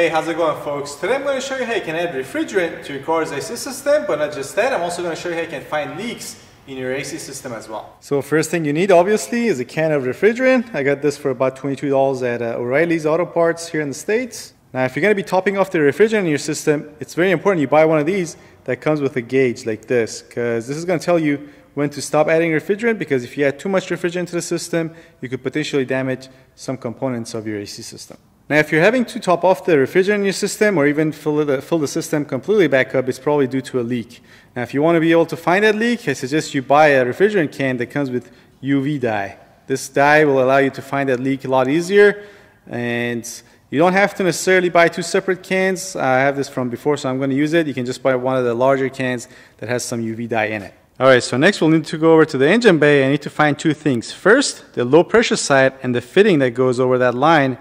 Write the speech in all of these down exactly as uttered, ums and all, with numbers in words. Hey, how's it going, folks? Today I'm going to show you how you can add refrigerant to your car's A C system, but not just that, I'm also going to show you how you can find leaks in your A C system as well. So first thing you need, obviously, is a can of refrigerant. I got this for about twenty-two dollars at uh, O'Reilly's Auto Parts here in the States. Now, if you're going to be topping off the refrigerant in your system, it's very important you buy one of these that comes with a gauge like this, because this is going to tell you when to stop adding refrigerant, because if you add too much refrigerant to the system, you could potentially damage some components of your A C system. Now, if you're having to top off the refrigerant in your system or even fill the, fill the system completely back up, it's probably due to a leak. Now, if you want to be able to find that leak, I suggest you buy a refrigerant can that comes with U V dye. This dye will allow you to find that leak a lot easier, and you don't have to necessarily buy two separate cans. I have this from before, so I'm going to use it. You can just buy one of the larger cans that has some U V dye in it. Alright, so next we'll need to go over to the engine bay. I need to find two things. First, the low pressure side and the fitting that goes over that line.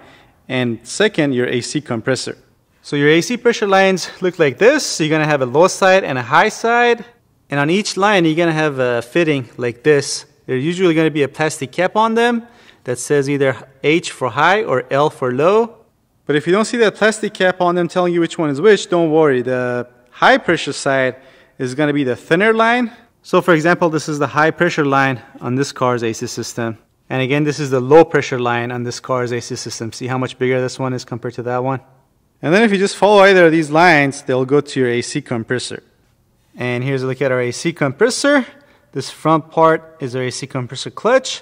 And second, your A C compressor. So your A C pressure lines look like this. So you're going to have a low side and a high side. And on each line, you're going to have a fitting like this. There's usually going to be a plastic cap on them that says either H for high or L for low. But if you don't see that plastic cap on them telling you which one is which, don't worry. The high pressure side is going to be the thinner line. So for example, this is the high pressure line on this car's A C system. And again, this is the low pressure line on this car's A C system. See how much bigger this one is compared to that one? And then if you just follow either of these lines, they'll go to your A C compressor. And here's a look at our A C compressor. This front part is our A C compressor clutch.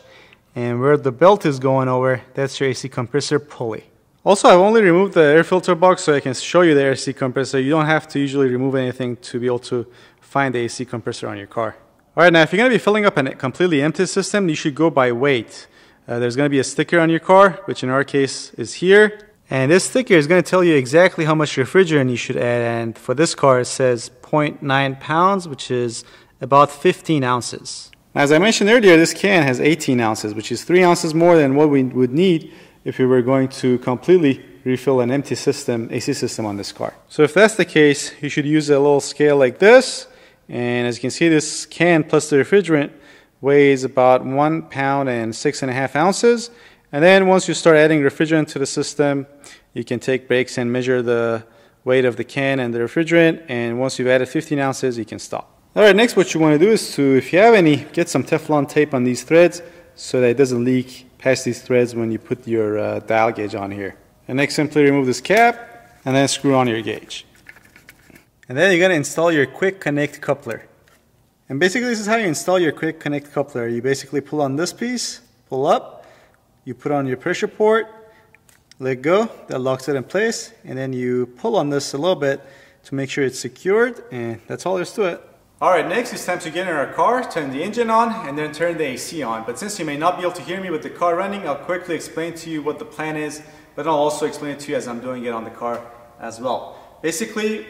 And where the belt is going over, that's your A C compressor pulley. Also, I've only removed the air filter box so I can show you the A C compressor. You don't have to usually remove anything to be able to find the A C compressor on your car. Alright, now if you're going to be filling up a completely empty system, you should go by weight. Uh, there's going to be a sticker on your car, which in our case is here. And this sticker is going to tell you exactly how much refrigerant you should add. And for this car, it says zero point nine pounds, which is about fifteen ounces. As I mentioned earlier, this can has eighteen ounces, which is three ounces more than what we would need if we were going to completely refill an empty system, A C system on this car. So if that's the case, you should use a little scale like this. And as you can see, this can plus the refrigerant weighs about one pound and six and a half ounces. And then once you start adding refrigerant to the system, you can take breaks and measure the weight of the can and the refrigerant. And once you've added fifteen ounces, you can stop. All right, next what you want to do is to, if you have any, get some Teflon tape on these threads so that it doesn't leak past these threads when you put your uh, dial gauge on here. And next, simply remove this cap and then screw on your gauge. And then you're going to install your quick connect coupler. And basically this is how you install your quick connect coupler. You basically pull on this piece, pull up, you put on your pressure port, let go, that locks it in place, and then you pull on this a little bit to make sure it's secured, and that's all there is to it. Alright, next it's time to get in our car, turn the engine on, and then turn the A C on. But since you may not be able to hear me with the car running, I'll quickly explain to you what the plan is, but I'll also explain it to you as I'm doing it on the car as well. Basically,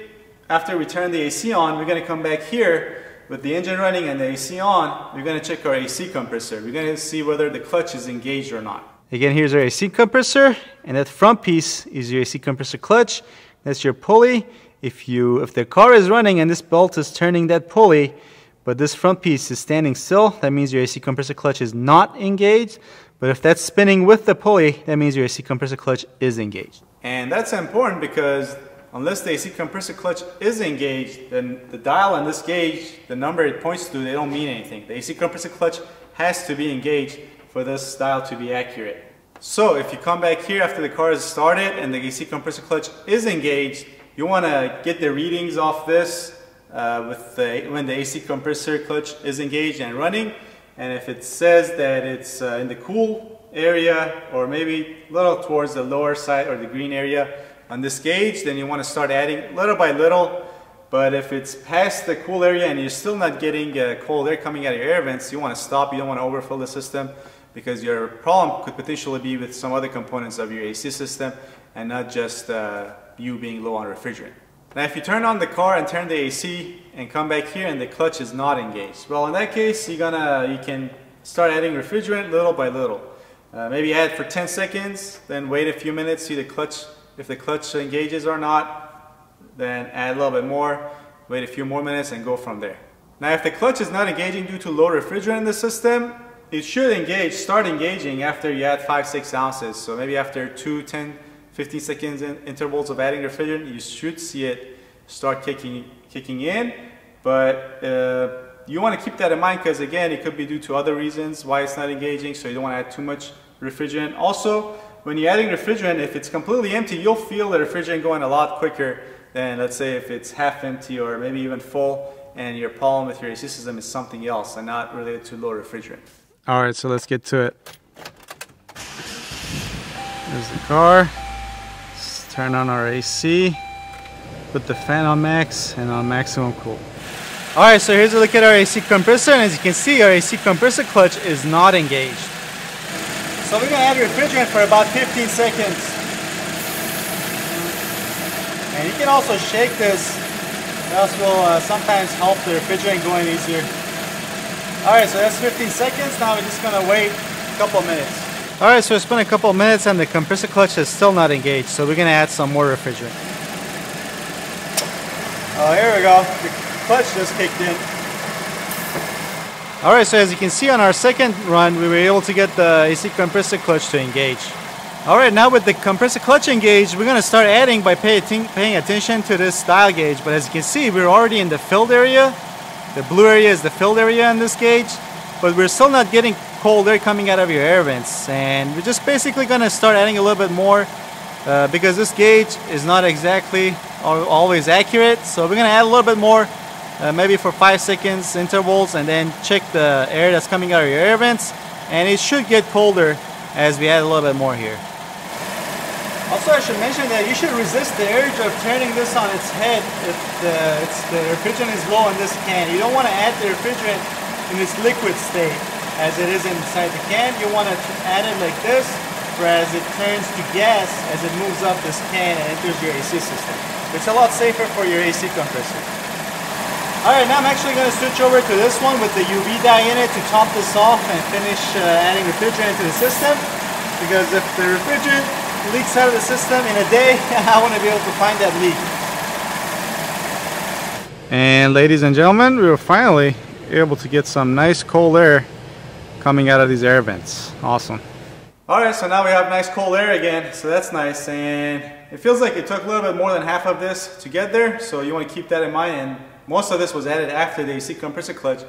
after we turn the A C on, we're going to come back here with the engine running and the A C on. We're going to check our A C compressor. We're going to see whether the clutch is engaged or not. Again, here's our A C compressor, and that front piece is your A C compressor clutch. That's your pulley. If you, if the car is running and this belt is turning that pulley, but this front piece is standing still, that means your A C compressor clutch is not engaged. But if that's spinning with the pulley, that means your A C compressor clutch is engaged. And that's important because unless the A C compressor clutch is engaged, then the dial on this gauge, the number it points to, they don't mean anything. The A C compressor clutch has to be engaged for this dial to be accurate. So if you come back here after the car is started and the A C compressor clutch is engaged, you want to get the readings off this uh, with the, when the A C compressor clutch is engaged and running. And if it says that it's uh, in the cool area or maybe a little towards the lower side or the green area, on this gauge, then you want to start adding little by little. But if it's past the cool area and you're still not getting uh, cold air coming out of your air vents, you want to stop. You don't want to overfill the system because your problem could potentially be with some other components of your A C system and not just uh, you being low on refrigerant. Now if you turn on the car and turn the A C and come back here and the clutch is not engaged, well in that case you're gonna, you can start adding refrigerant little by little. Uh, maybe add for ten seconds, then wait a few minutes, see the clutch. If the clutch engages or not, then add a little bit more, wait a few more minutes and go from there. Now if the clutch is not engaging due to low refrigerant in the system, it should engage, start engaging after you add five, six ounces. So maybe after two, ten, fifteen seconds in intervals of adding refrigerant, you should see it start kicking kicking in. But uh, you want to keep that in mind, because again, it could be due to other reasons why it's not engaging, so you don't want to add too much refrigerant. Also, when you're adding refrigerant, if it's completely empty, you'll feel the refrigerant going a lot quicker than, let's say, if it's half empty or maybe even full, and your problem with your A C system is something else and not related to low refrigerant. All right, so let's get to it. There's the car. Let's turn on our A C, put the fan on max and on maximum cool. All right, so here's a look at our A C compressor, and as you can see, our A C compressor clutch is not engaged. So we're gonna add refrigerant for about fifteen seconds. And you can also shake this, else will uh, sometimes help the refrigerant going easier. All right, so that's fifteen seconds. Now we're just gonna wait a couple minutes. All right, so it's been a couple minutes and the compressor clutch is still not engaged, so we're gonna add some more refrigerant. Oh, here we go. The clutch just kicked in. All right, so as you can see on our second run, we were able to get the A C compressor clutch to engage. All right, now with the compressor clutch engaged, we're gonna start adding by pay paying attention to this dial gauge. But as you can see, we're already in the filled area. The blue area is the filled area in this gauge, but we're still not getting cold air coming out of your air vents, and we're just basically going to start adding a little bit more uh, because this gauge is not exactly always accurate. So we're going to add a little bit more, uh, maybe for five seconds intervals, and then check the air that's coming out of your air vents, and it should get colder as we add a little bit more here. Also, I should mention that you should resist the urge of turning this on its head if the, it's, the refrigerant is low in this can. You don't want to add the refrigerant in its liquid state as it is inside the can. You want to add it like this, whereas it turns to gas as it moves up this can and enters your A C system. It's a lot safer for your A C compressor. Alright, now I'm actually going to switch over to this one with the U V dye in it to top this off and finish uh, adding refrigerant to the system, because if the refrigerant leaks out of the system in a day, I want to be able to find that leak. And ladies and gentlemen, we were finally able to get some nice cold air coming out of these air vents. Awesome. All right, so now we have nice cold air again, so that's nice. And it feels like it took a little bit more than half of this to get there, so you want to keep that in mind. And most of this was added after the A C compressor clutch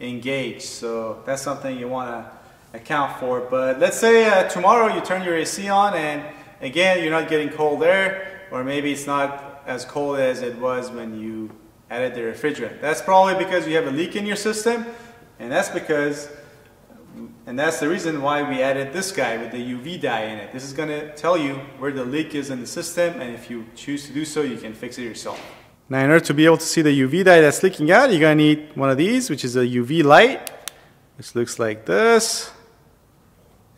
engaged, so that's something you want to account for. But let's say uh, tomorrow you turn your A C on and again you're not getting cold air, or maybe it's not as cold as it was when you added the refrigerant. That's probably because you have a leak in your system, and that's because And that's the reason why we added this guy with the U V dye in it. This is going to tell you where the leak is in the system, and if you choose to do so, you can fix it yourself. Now, in order to be able to see the U V dye that's leaking out, you're going to need one of these, which is a U V light, which looks like this.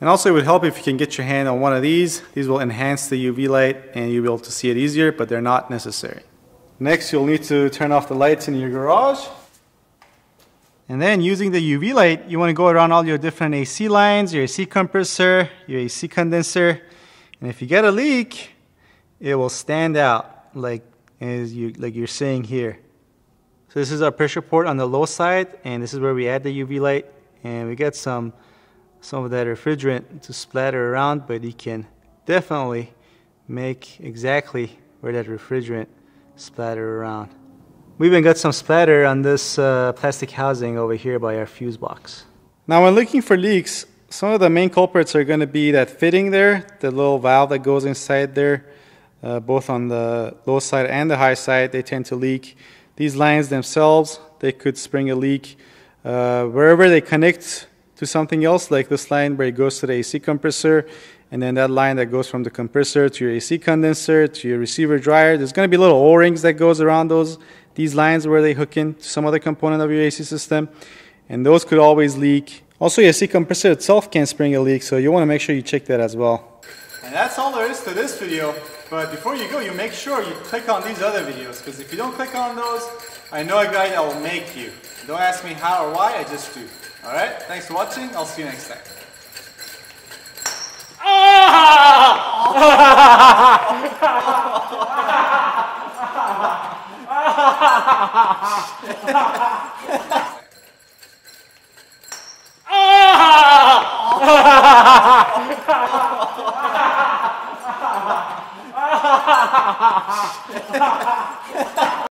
And also, it would help if you can get your hand on one of these. These will enhance the U V light and you'll be able to see it easier, but they're not necessary. Next, you'll need to turn off the lights in your garage. And then using the U V light, you want to go around all your different A C lines, your A C compressor, your A C condenser. And if you get a leak, it will stand out like, as you, like you're seeing here. So this is our pressure port on the low side, and this is where we add the U V light. And we get some, some of that refrigerant to splatter around, but you can definitely make exactly where that refrigerant splatter around. We even got some splatter on this uh, plastic housing over here by our fuse box. Now, when looking for leaks, some of the main culprits are going to be that fitting there, the little valve that goes inside there, uh, both on the low side and the high side, they tend to leak. These lines themselves, they could spring a leak. Uh, wherever they connect to something else, like this line where it goes to the A C compressor, and then that line that goes from the compressor to your A C condenser to your receiver dryer, there's going to be little O-rings that goes around those these lines where they hook in to some other component of your A C system, and those could always leak. Also, your A C compressor itself can spring a leak, so you want to make sure you check that as well. And that's all there is to this video, but before you go, you make sure you click on these other videos, because if you don't click on those, I know a guy that will make you. Don't ask me how or why, I just do. Alright, thanks for watching, I'll see you next time. Ah!